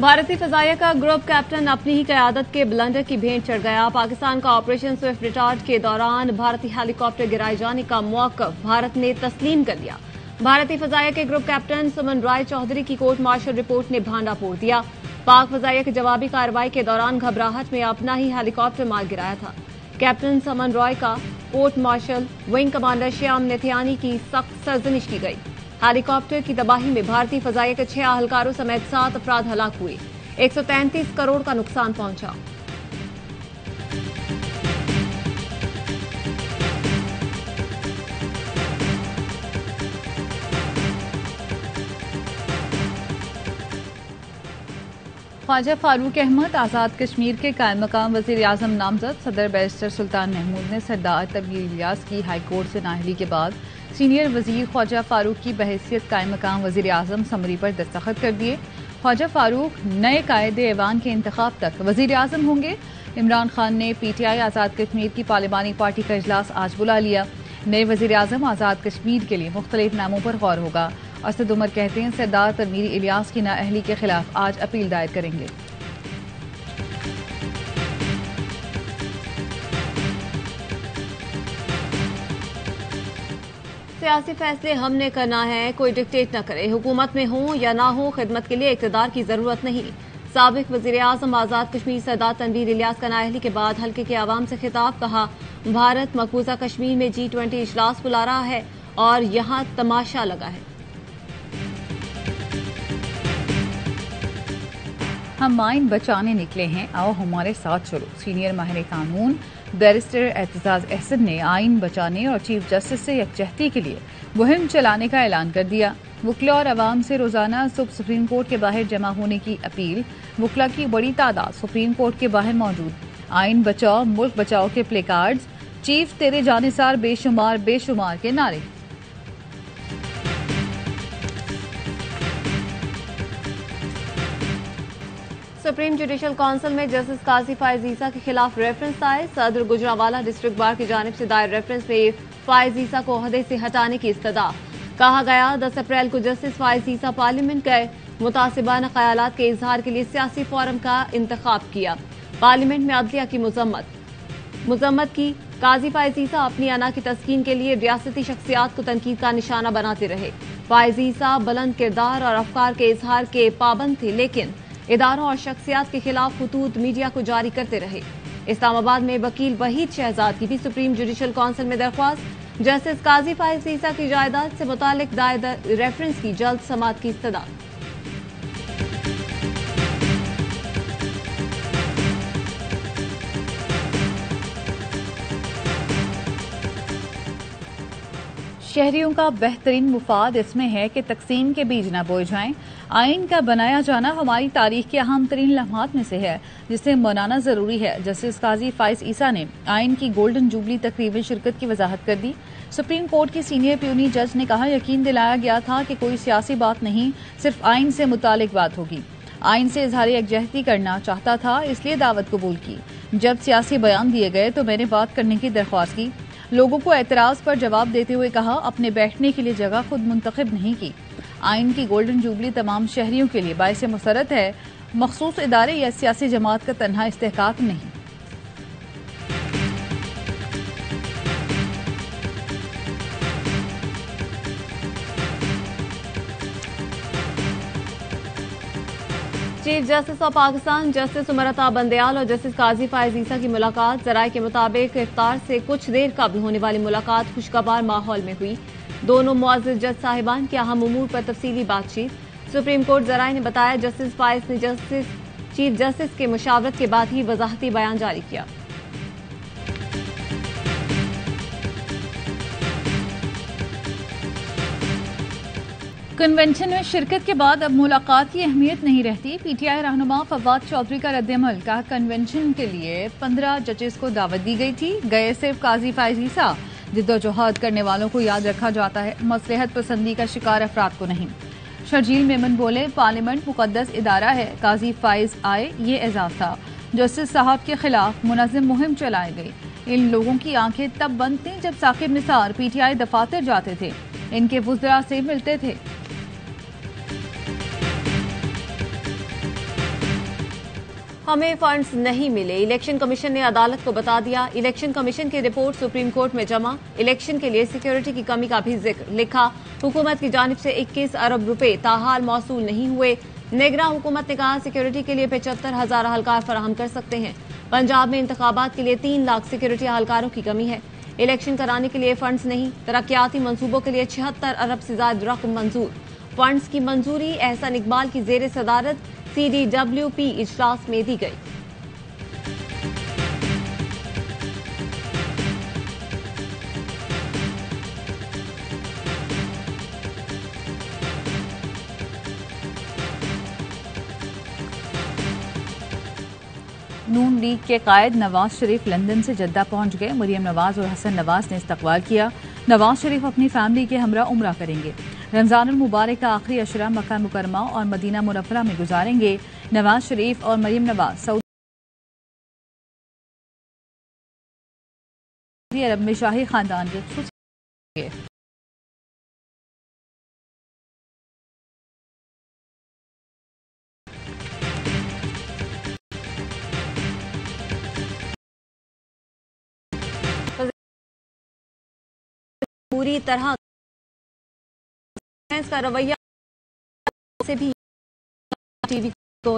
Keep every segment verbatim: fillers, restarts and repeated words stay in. भारतीय फ़िज़ाइया का group captain अपनी ही क़यादत के ब्लंडर की भेंट चढ़ गया। पाकिस्तान का ऑपरेशन स्विफ्ट रिटार्ड के दौरान भारतीय हेलीकॉप्टर गिराए जाने का मौक़िफ़ भारत ने तस्लीम कर लिया। भारतीय फ़िज़ाइया के ग्रुप कैप्टन सुमन रॉय चौधरी की कोर्ट मार्शल रिपोर्ट ने भांडाफोड़ दिया। पाक फ़िज़ाइया की जवाबी कार्रवाई के दौरान घबराहट में अपना ही हेलीकॉप्टर मार गिराया था। कैप्टन सुमन रॉय का court martial wing commander Shyam नेथियानी की सख्त सरजनिश की गई। हेलीकॉप्टर की तबाही में भारतीय फ़िज़ाइया के छह अहलकारों समेत सात अफराद हलाक हुए। एक सौ तैंतीस करोड़ का नुकसान पहुंचा। ख्वाजा फारूक अहमद आज़ाद कश्मीर के कायम मकाम वज़ीर आज़म नामजद सदर बैरिस्टर सुल्तान महमूद ने सरदार तनवीर इलियास की हाईकोर्ट से नाअहली के बाद सीनियर वज़ीर ख्वाजा फारूक की बहैसियत कायम मकाम वज़ीर आज़म समरी पर दस्तखत कर दिए। ख्वाजा फारूक नए कायदे ऐवान के इंतखाब तक वज़ीर आज़म होंगे। इमरान खान ने P T I Azad Kashmir की पार्लिमानी पार्टी का अजलास आज बुला लिया। नए वज़ीर आज़म आज़ाद कश्मीर के लिए मुख्तलिफ नामों पर गौर होगा। असद उमर कहते हैं सरदार तनवीर इलियास की नाअहली के खिलाफ आज अपील दायर करेंगे। सियासी फैसले हमने करना है, कोई डिक्टेट न करे। हुकूमत में हो या ना हो, खिदमत के लिए इक़्तिदार की जरूरत नहीं। साबिक वज़ीर आज़म आज़ाद कश्मीर सरदार तनवीर इलियास का नाअहली के बाद हल्के के आवाम से खिताब। कहा, भारत मकबूजा कश्मीर में जी ट्वेंटी इजलास बुला रहा है और यहाँ तमाशा लगा है। हम माइन बचाने निकले हैं, आओ हमारे साथ चलो। सीनियर माहिर कानून बैरिस्टर एतजाज अहसन ने आइन बचाने और चीफ जस्टिस से यकजहती के लिए मुहिम चलाने का ऐलान कर दिया। वुकला और आवाम से रोजाना सुबह सुप्रीम कोर्ट के बाहर जमा होने की अपील। वुकला की बड़ी तादाद सुप्रीम कोर्ट के बाहर मौजूद। आइन बचाओ मुल्क बचाओ के प्लेकार्ड्स, चीफ तेरे जानेसार बेशुमार बेशुमार के नारे। सुप्रीम जुडिशल काउंसिल में जस्टिस क़ाज़ी फ़ाइज़ ईसा के खिलाफ रेफरेंस दायर। सदर गुजरांवाला डिस्ट्रिक्ट बार की जानिब से दायर रेफरेंस में फ़ाइज़ ईसा को ओहदे से हटाने की इस्तदा। कहा गया दस अप्रैल को जस्टिस फ़ाइज़ ईसा पार्लियामेंट गए। मुतासिबाना ख्यालात के इजहार के लिए सियासी फोरम का इंतखाब किया। पार्लियामेंट में अदलिया की मजम्मत मजम्मत की। क़ाज़ी फ़ाइज़ ईसा अपनी अना की तस्कीन के लिए रियासती शख्सियात को तनकीद का निशाना बनाते रहे। फ़ाइज़ ईसा बुलंद किरदार और अफकार के इजहार के पाबंद थे, लेकिन इदारों और शख्सियात के खिलाफ खतूत मीडिया को जारी करते रहे। इस्लामाबाद में वकील वहीद शहजाद की भी सुप्रीम जुडिशल काउंसिल में दरख्वास्त। जस्टिस क़ाज़ी फ़ाइज़ ईसा की जायदाद से मुतालिक दायर रेफरेंस की जल्द समाअत की इस्तदा। शहरियों का बेहतरीन मुफाद इसमें है कि तकसीम के बीज न बोए जाएं। आइन का बनाया जाना हमारी तारीख के अहम तरीन लम्हात में से है, जिसे मनाना ज़रूरी है। जस्टिस क़ाज़ी फ़ाइज़ ईसा ने आइन की गोल्डन जुबली तकरीब में शिरकत की वजाहत कर दी। सुप्रीम कोर्ट की सीनियर प्यूनी जज ने कहा, यकीन दिलाया गया था कि कोई सियासी बात नहीं, सिर्फ आइन से मुतालिक बात होगी। आइन से इजहार यकजहती करना चाहता था, इसलिए दावत कबूल की। जब सियासी बयान दिए गए तो मैंने बात करने की दरख्वास्त की। लोगों को एतराज़ पर जवाब देते हुए कहा, अपने बैठने के लिए जगह खुद मुंतखब नहीं की। आइन की गोल्डन जुबली तमाम शहरियों के लिए बायस मुसरत है, मखसूस इदारे या सियासी जमात का तन्हा इस्तेहकाक नहीं। Chief justice of Pakistan justice Umar Ata Bandial और जस्टिस क़ाज़ी फ़ाइज़ ईसा की मुलाकात। ज़राए के मुताबिक इफ्तार से कुछ देर कबल होने वाली मुलाकात खुशगवार माहौल में हुई। दोनों मुअज़्ज़िज़ जज साहिबान के अहम उमूर पर तफसीली बातचीत। सुप्रीम कोर्ट ज़राए ने बताया जस्टिस फ़ाइज़ ने जस्टिस चीफ जस्टिस के मुशावरत के बाद ही वजाहती बयान जारी किया। कन्वेंशन में शिरकत के बाद अब मुलाकात की अहमियत नहीं रहती। पीटीआई रहनुमा फवाद चौधरी का रद्दमल का कन्वेंशन के लिए पंद्रह जजेस को दावत दी गई थी। गए सिर्फ क़ाज़ी फ़ाइज़ ईसा। जिद्दोजहद करने वालों को याद रखा जाता है, मसलहत पसंदी का शिकार अफराद को नहीं। शर्जील मेमन बोले, पार्लियामेंट मुकद्दस इदारा है। क़ाज़ी फ़ाइज़ आए, ये एजाज़ था। जस्टिस साहब के खिलाफ मुनज़्ज़म मुहिम चलाई गई। इन लोगों की आंखें तब बंद थीं जब साकिब निसार पीटीआई दफातर जाते थे, इनके वज़रा से मिलते थे। हमें फंड्स नहीं मिले। इलेक्शन कमीशन ने अदालत को बता दिया। इलेक्शन कमीशन की रिपोर्ट सुप्रीम कोर्ट में जमा। इलेक्शन के लिए सिक्योरिटी की कमी का भी जिक्र लिखा। हुकूमत की जानिब से इक्कीस अरब रुपए ताहाल मौसूल नहीं हुए। निगरा हुकूमत ने कहा सिक्योरिटी के लिए पचहत्तर हजार अहलकार फराहम कर सकते हैं। पंजाब में इंतखाबात के लिए तीन लाख सिक्योरिटी अहलकारों की कमी है। इलेक्शन कराने के लिए फंड्स नहीं। तरक्याती मंसूबों के लिए छिहत्तर अरब से ज्यादा रकम मंजूर। फंड्स की मंजूरी एहसान इकबाल की जेर सदारत सी डी डब्ल्यू पी इजलास में दी गई। नून लीग के कायद नवाज शरीफ लंदन से जद्दा पहुंच गए। मरियम नवाज और हसन नवाज ने इस्तकबाल किया। नवाज शरीफ अपनी फैमिली के हमरा उम्रा करेंगे। रमजानुल मुबारक का आखिरी अशरा मक्का मुकरमा और मदीना मुनव्वरा में गुजारेंगे। नवाज शरीफ और मरियम नवाज सऊदी अरब में शाही खानदान के पूरी तरह का रवैया से भी टीवी को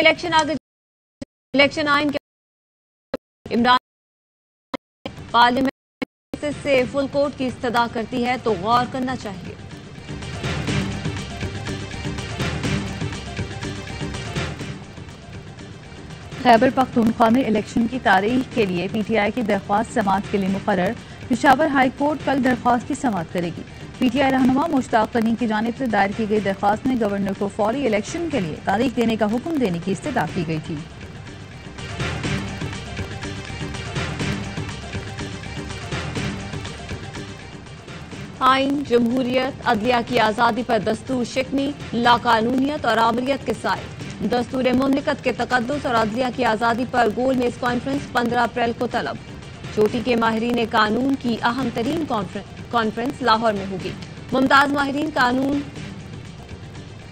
इलेक्शन आगे इलेक्शन आइन के इमरान पार्लियामेंट से फुल कोर्ट की इस्तदा करती है तो गौर करना चाहिए। खैबर पख्तूनख्वा में इलेक्शन की तारीख के लिए पीटीआई की दरख्वास्त समाअत के लिए मुकर्रर। पेशावर हाई कोर्ट कल दरख्वास्त की समाअत करेगी। पीटीआई रहनुमा मुश्ताक़ कनी की जानिब से दायर की गई दरख्वास्त में गवर्नर को फौरी इलेक्शन के लिए तारीख देने का हुक्म देने की इस्तदा की गई थी। आइन जमहूरियत अदलिया की आज़ादी पर दस्तूर शिकनी लाकानूनियत और आमरियत के साए। दस्तूर मुमलिकत के तकद्दुस और अदलिया की आज़ादी पर गोल मेज कॉन्फ्रेंस पंद्रह अप्रैल को तलब। चोटी के माहरीन कानून की अहम तरीन कॉन्फ्रेंस लाहौर में होगी। मुमताज़ माहरीन कानून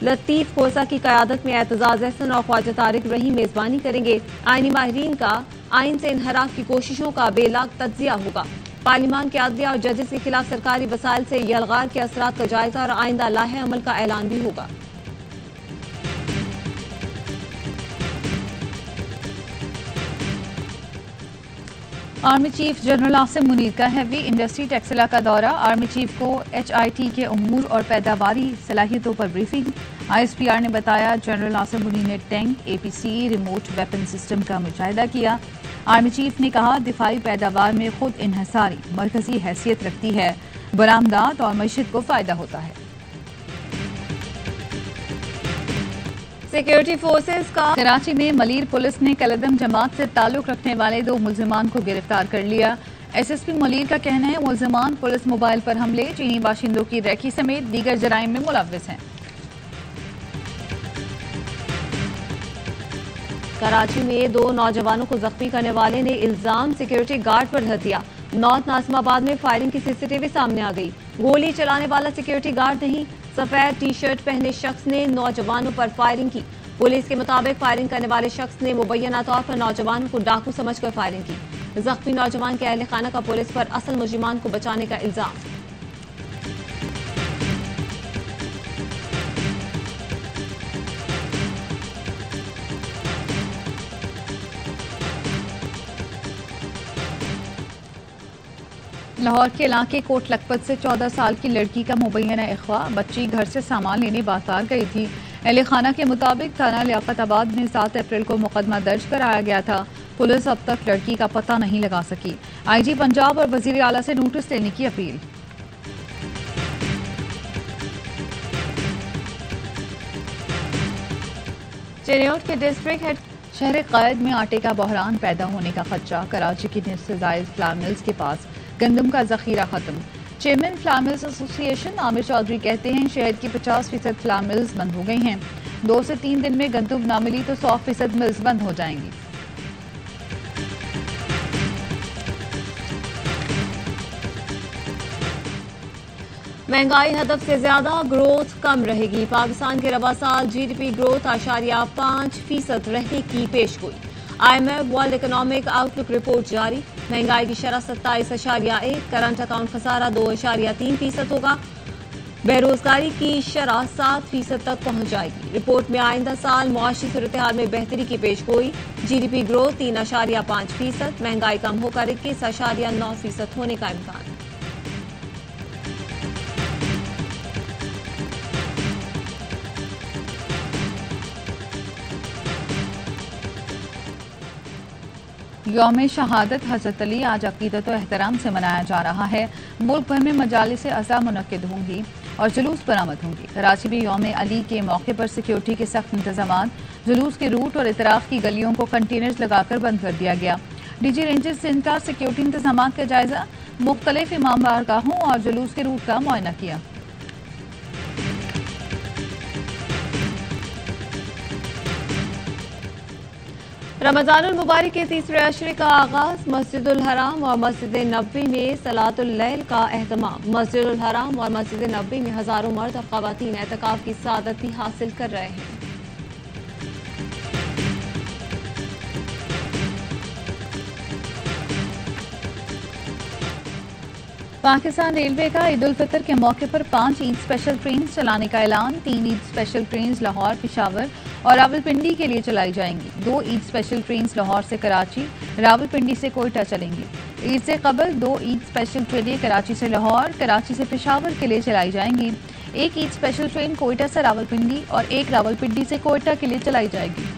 लतीफ खोसा की क़यादत में एतजाज अहसन और ख्वाजा तारिक रही मेज़बानी करेंगे। आइनी माहरीन का आइन से इनहराफ की कोशिशों का बेलाग तज्जिया होगा। पार्लिमान के अदलिया और जजेस के खिलाफ सरकारी वसाइल से यलगार के असरात का जायजा और आइंदा लाहे अमल का ऐलान भी होगा। Army chief general Asim Munir का हैवी इंडस्ट्री टैक्सिला का दौरा। आर्मी चीफ को एचआईटी के उमूर और पैदावारी सलाहियतों पर ब्रीफिंग। आईएसपीआर ने बताया जनरल आसिम मुनीर ने tank APC remote weapon system का मुशाहिदा किया। आर्मी चीफ ने कहा दिफाई पैदावार में खुद इन्हसारी मरकजी हैसियत रखती है। बरामदात और मईशत को फायदा होता है। सिक्योरिटी फोर्सेस का कराची में मलीर पुलिस ने कलदम जमात से ताल्लुक रखने वाले दो मुलजमान को गिरफ्तार कर लिया। एसएसपी मलीर का कहना है मुलजमान पुलिस मोबाइल पर हमले चीनी बाशिंदों की रैकी समेत दीगर जराइम में मुलव्विस हैं। कराची में दो नौजवानों को जख्मी करने वाले ने इल्जाम सिक्योरिटी गार्ड पर धतिया। नॉर्थ नासिमाबाद में फायरिंग की सीसीटीवी सामने आ गई। गोली चलाने वाला सिक्योरिटी गार्ड नहीं, सफेद टी शर्ट पहने शख्स ने नौजवानों पर फायरिंग की। पुलिस के मुताबिक फायरिंग करने वाले शख्स ने मुबैना तौर पर नौजवानों को डाकू समझकर फायरिंग की। जख्मी नौजवान के अहल खाना का पुलिस पर असल मुजरिमान को बचाने का इल्जाम। लाहौर के इलाके कोट लखपत से चौदह साल की लड़की का मुबैना अगवा। बच्ची घर से सामान लेने बाजार गई थी। अहल खाना के मुताबिक थाना लियाकताबाद में सात अप्रैल को मुकदमा दर्ज कराया गया था। पुलिस अब तक लड़की का पता नहीं लगा सकी। आईजी पंजाब और वजीर आला से नोटिस लेने की अपील। चिनोट के डिस्ट्रिक्ट हेड शहर कैद में आटे का बहरान पैदा होने का खदशा। कराची की निफ्स जायद फ्लामिल्स के पास गंदम का जखीरा खत्म। Chairman flour mills association Amir Chaudhary कहते हैं शहर की पचास फीसद फ्लामिल्स बंद हो गई हैं। दो से तीन दिन में गंदम ना मिली तो सौ फीसद मिल्स बंद हो जाएंगी। महंगाई हदफ से ज्यादा, ग्रोथ कम रहेगी। पाकिस्तान के रवा साल जी डी पी ग्रोथ आशारिया पाँच फीसद रहने की पेशगोई। I M F world economic outlook report जारी। महंगाई की शरह सत्ताईस अशारिया एक, करंट अकाउंट खसारा दो अशारिया तीन फीसद होगा। बेरोजगारी की शरह सात फीसद तक पहुंच जाएगी। रिपोर्ट में आइंदा साल मुआशी सूरतहाल में बेहतरी की पेशगोई। जी डी पी ग्रोथ तीन अशारिया पाँच फीसद, महंगाई कम होकर इक्कीस अशारिया नौ फीसद होने का इम्कान। यौम शहादत हज़रत अली आज अक़ीदत और एहतराम से मनाया जा रहा है। मुल्क भर में मजालिस अज़ा मुनक़िद होंगी और जुलूस बरामद होंगी। कराची में यौम अली के मौके पर सिक्योरिटी के सख्त इंतजाम। जुलूस के रूट और इतराफ़ की गलियों को कंटेनर्स लगाकर बंद कर दिया गया। डी जी रेंजर्स से इंकार सिक्योरिटी इंतजाम का जायजा, मुख्तलिफ इमाम बारगाहों और जुलूस के रूट का मुआयना किया। रमज़ानुल मुबारक के तीसरे अशरे का आगाज। मस्जिदुल हराम और मस्जिद नबी में सलातुल लैल का अहतमाम। मस्जिदुल हराम और मस्जिद नबी में हजारों मर्द और ख़वातीन एतकाफ़ की सादत भी हासिल कर रहे हैं। पाकिस्तान रेलवे का ईद उल फितर के मौके पर पांच ईद स्पेशल ट्रेन चलाने का ऐलान। तीन ईद स्पेशल ट्रेन लाहौर, पिशावर और रावलपिंडी के लिए चलाई जाएंगी। दो ईद स्पेशल ट्रेन लाहौर से कराची, रावलपिंडी से कोयटा चलेंगी। ईद से कबल दो ईद स्पेशल ट्रेनें कराची से लाहौर, कराची से पिशावर के लिए चलाई जाएंगी। एक ईद स्पेशल ट्रेन कोयटा से रावलपिंडी और एक रावलपिंडी से कोयटा के लिए चलाई जाएगी।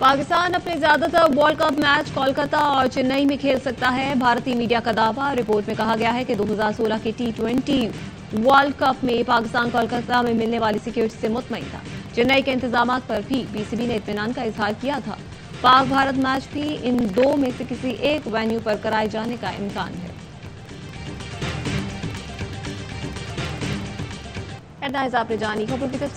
पाकिस्तान अपने ज्यादातर वर्ल्ड कप मैच कोलकाता और चेन्नई में खेल सकता है। भारतीय मीडिया का दावा। रिपोर्ट में कहा गया है कि दो हज़ार सोलह के टी ट्वेंटी वर्ल्ड कप में पाकिस्तान कोलकाता में मिलने वाली सिक्योरिटी से मुतमईन था। चेन्नई के इंतजाम पर भी पी सी बी ने इत्मीनान का इजहार किया था। पाक भारत मैच भी इन दो में से किसी एक वेन्यू पर कराए जाने का इम्कान है। आपने जानी खबरों की तरफ